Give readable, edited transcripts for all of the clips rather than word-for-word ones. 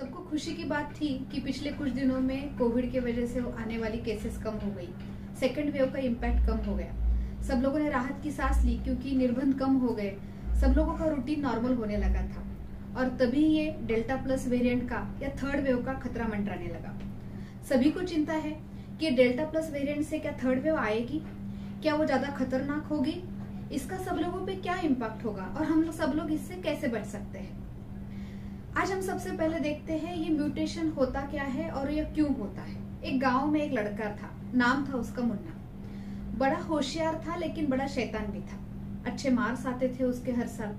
सबको खुशी की बात थी कि पिछले कुछ दिनों में कोविड की वजह से आने वाली केसेस कम हो गई, सेकेंड वेव का इम्पैक्ट कम हो गया, सब लोगों ने राहत की सांस ली क्योंकि निर्बंध कम हो गए, सब लोगों का रूटीन नॉर्मल होने लगा था और तभी ये डेल्टा प्लस वेरिएंट का या थर्ड वेव का खतरा मंडराने लगा। सभी को चिंता है कि डेल्टा प्लस वेरिएंट से क्या थर्ड वेव आएगी, क्या वो ज्यादा खतरनाक होगी, इसका सब लोगों पे क्या इम्पैक्ट होगा और हम लोग सब लोग इससे कैसे बच सकते हैं। आज हम सबसे पहले देखते हैं ये म्यूटेशन होता क्या है और यह क्यों होता है। एक गाँव में एक लड़का था, नाम था उसका मुन्ना। बड़ा होशियार था लेकिन बड़ा शैतान भी था। अच्छे मार्क्स आते थे उसके हर साल।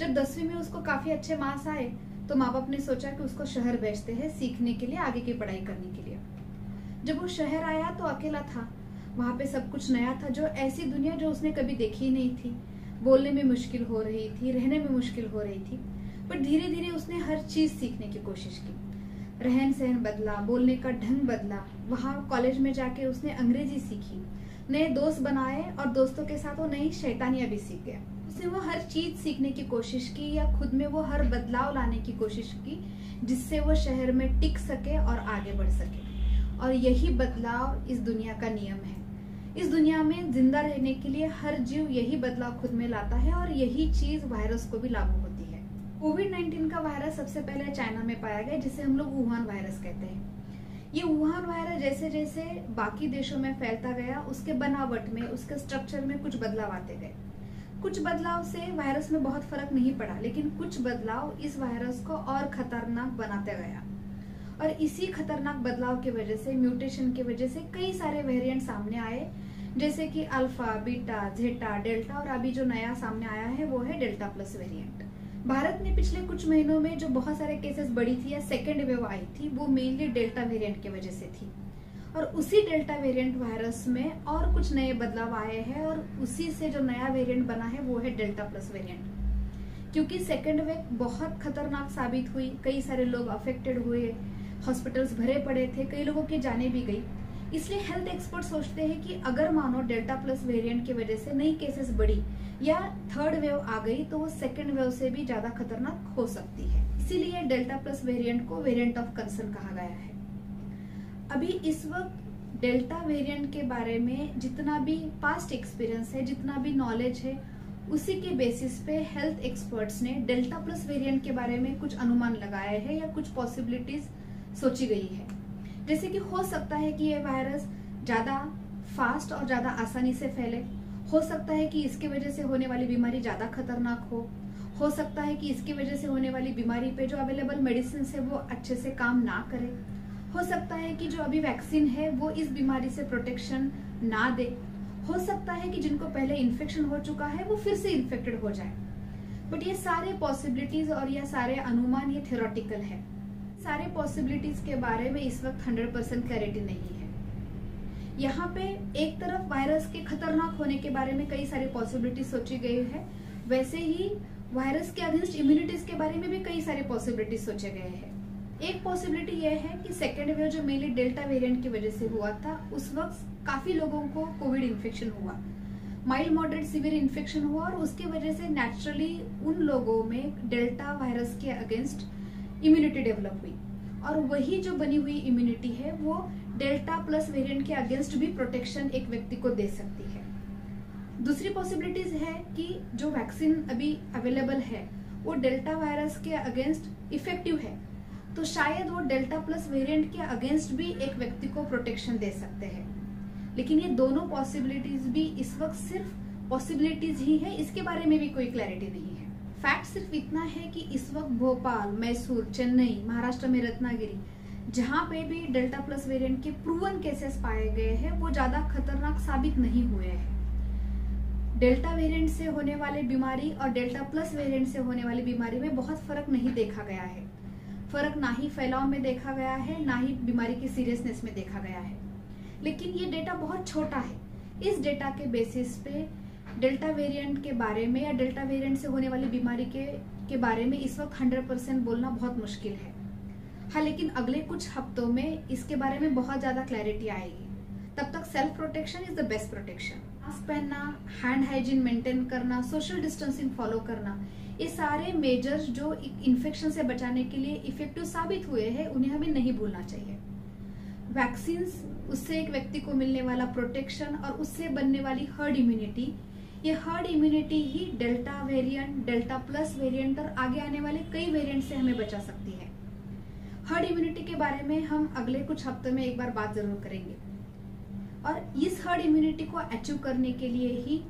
जब 10वीं में उसको काफी अच्छे मार्क्स आए तो माँ बाप ने सोचा कि उसको शहर भेजते हैं सीखने के लिए, आगे की पढ़ाई करने के लिए। जब वो शहर आया तो अकेला था, वहाँ पे सब कुछ नया था, जो ऐसी दुनिया जो उसने कभी देखी नहीं थी। बोलने में मुश्किल हो रही थी, रहने में मुश्किल हो रही थी, पर धीरे धीरे उसने हर चीज सीखने की कोशिश की। रहन सहन बदला, बोलने का ढंग बदला। वहाँ कॉलेज में जाके उसने अंग्रेजी सीखी, नए दोस्त बनाए और दोस्तों के साथ वो नई शैतानियां भी सीख गया। उसने वो हर चीज सीखने की कोशिश की या खुद में वो हर बदलाव लाने की कोशिश की जिससे वो शहर में टिक सके और आगे बढ़ सके। और यही बदलाव इस दुनिया का नियम है। इस दुनिया में जिंदा रहने के लिए हर जीव यही बदलाव खुद में लाता है और यही चीज वायरस को भी लागू होती है। कोविड-19 का वायरस सबसे पहले चाइना में पाया गया, जिसे हम लोग वुहान वायरस कहते हैं। ये वुहान वायरस जैसे जैसे बाकी देशों में फैलता गया, उसके बनावट में, उसके स्ट्रक्चर में कुछ बदलाव आते गए। कुछ बदलाव से वायरस में बहुत फर्क नहीं पड़ा, लेकिन कुछ बदलाव इस वायरस को और खतरनाक बनाते गया और इसी खतरनाक बदलाव की वजह से, म्यूटेशन की वजह से कई सारे वेरिएंट सामने आए, जैसे कि अल्फा, बीटा, जेटा, डेल्टा और अभी जो नया सामने आया है वो है डेल्टा प्लस वेरिएंट। भारत में पिछले कुछ महीनों में जो बहुत सारे केसेस बढ़ी थी या सेकेंड वेव आई थी, वो मेनली डेल्टा वेरिएंट की वजह से थी। और उसी डेल्टा वेरिएंट वायरस में और कुछ नए बदलाव आए हैं और उसी से जो नया वेरिएंट बना है वो है डेल्टा प्लस वेरिएंट। क्योंकि सेकेंड वेव बहुत खतरनाक साबित हुई, कई सारे लोग अफेक्टेड हुए, हॉस्पिटल्स भरे पड़े थे, कई लोगों की जाने भी गई। इसलिए हेल्थ एक्सपर्ट सोचते हैं कि अगर मानो डेल्टा प्लस वेरिएंट की वजह से नई केसेस बढ़ी या थर्ड वेव आ गई तो वो सेकेंड वेव से भी ज्यादा खतरनाक हो सकती है। इसीलिए डेल्टा प्लस वेरिएंट को वेरिएंट ऑफ कंसर्न कहा गया है। अभी इस वक्त डेल्टा वेरिएंट के बारे में जितना भी पास्ट एक्सपीरियंस है, जितना भी नॉलेज है, उसी के बेसिस पे हेल्थ एक्सपर्ट्स ने डेल्टा प्लस वेरिएंट के बारे में कुछ अनुमान लगाए हैं या कुछ पॉसिबिलिटीज सोची गई है। जैसे कि हो सकता है कि ये वायरस ज़्यादा फास्ट और ज़्यादा आसानी से फैले, हो सकता है कि इसके वजह से होने वाली बीमारी ज़्यादा खतरनाक हो सकता है कि इसकी वजह से होने वाली बीमारी पे जो अवेलेबल मेडिसिन है वो अच्छे से काम ना करे, हो सकता है कि जो अभी वैक्सीन है वो इस बीमारी से प्रोटेक्शन ना दे, हो सकता है कि जिनको पहले इन्फेक्शन हो चुका है वो फिर से इन्फेक्टेड हो जाए। बट ये सारे पॉसिबिलिटीज और ये सारे अनुमान ये थ्योरेटिकल है। सारे पॉसिबिलिटीज के बारे में इस वक्त 100% क्लैरिटी नहीं है। यहाँ पे एक तरफ वायरस के खतरनाक होने के बारे में कई सारी पॉसिबिलिटीज सोची गई है, वैसे ही वायरस के अगेंस्ट इम्यूनिटीज के बारे में भी कई सारे पॉसिबिलिटीज सोचे गए हैं। एक पॉसिबिलिटी यह है कि सेकेंड वेव जो मेनली डेल्टा वेरिएंट की वजह से हुआ था, उस वक्त काफी लोगों को कोविड इन्फेक्शन हुआ, माइल्ड मॉडरेट सीवियर इन्फेक्शन हुआ और उसकी वजह से नेचुरली उन लोगों में डेल्टा वायरस के अगेंस्ट इम्यूनिटी डेवलप हुई और वही जो बनी हुई इम्यूनिटी है वो डेल्टा प्लस वेरिएंट के अगेंस्ट भी प्रोटेक्शन एक व्यक्ति को दे सकती है। दूसरी पॉसिबिलिटीज है कि जो वैक्सीन अभी अवेलेबल है वो डेल्टा वायरस के अगेंस्ट इफेक्टिव है, तो शायद वो डेल्टा प्लस वेरिएंट के अगेंस्ट भी एक व्यक्ति को प्रोटेक्शन दे सकते हैं। लेकिन ये दोनों पॉसिबिलिटीज भी इस वक्त सिर्फ पॉसिबिलिटीज ही है, इसके बारे में भी कोई क्लैरिटी नहीं है। फैक्ट सिर्फ इतना है कि इस वक्त भोपाल, मैसूर, चेन्नई, महाराष्ट्र में रत्नागिरी, जहाँ पे भी डेल्टा प्लस वेरिएंट के प्रूवन केसेस पाए गए हैं वो ज्यादा खतरनाक साबित नहीं हुए हैं। डेल्टा वेरिएंट से होने वाली बीमारी और डेल्टा प्लस वेरिएंट से होने वाली बीमारी में बहुत फर्क नहीं देखा गया है। फर्क ना ही फैलाव में देखा गया है, ना ही बीमारी की सीरियसनेस में देखा गया है। लेकिन ये डेटा बहुत छोटा है। इस डेटा के बेसिस पे डेल्टा वेरिएंट के बारे में या डेल्टा वेरिएंट से होने वाली बीमारी के बारे में इस वक्त 100% बोलना बहुत मुश्किल है। हाँ, लेकिन अगले कुछ हफ्तों में इसके बारे में बहुत ज्यादा क्लैरिटी आएगी। तब तक self protection is the best protection. Mask पहनना, हैंड हाइजीन मेंटेन करना, सोशल डिस्टेंसिंग फॉलो करना, ये सारे मेजर्स जो इन्फेक्शन से बचाने के लिए इफेक्टिव साबित हुए हैं उन्हें हमें नहीं भूलना चाहिए। वैक्सीन्स, उससे एक व्यक्ति को मिलने वाला प्रोटेक्शन और उससे बनने वाली हर्ड इम्यूनिटी, ये हर्ड इम्यूनिटी ही delta variant, delta plus variant और आगे आने वाले कई वेरिएंट से हमें बचा सकती है। हर्ड इम्यूनिटी के बारे में हम अगले कुछ हफ्तों में एक बार बात जरूर करेंगे और इस हर्ड इम्यूनिटी को अचीव करने के लिए ही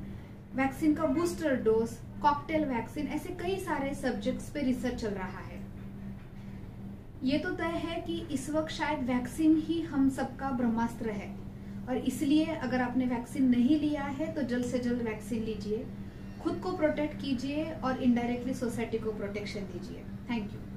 वैक्सीन का बूस्टर डोज, कॉकटेल वैक्सीन, ऐसे कई सारे सब्जेक्ट्स पे रिसर्च चल रहा है। ये तो तय है कि इस वक्त शायद वैक्सीन ही हम सबका ब्रह्मास्त्र है और इसलिए अगर आपने वैक्सीन नहीं लिया है तो जल्द से जल्द वैक्सीन लीजिए, खुद को प्रोटेक्ट कीजिए और इनडायरेक्टली सोसाइटी को प्रोटेक्शन दीजिए। Thank you.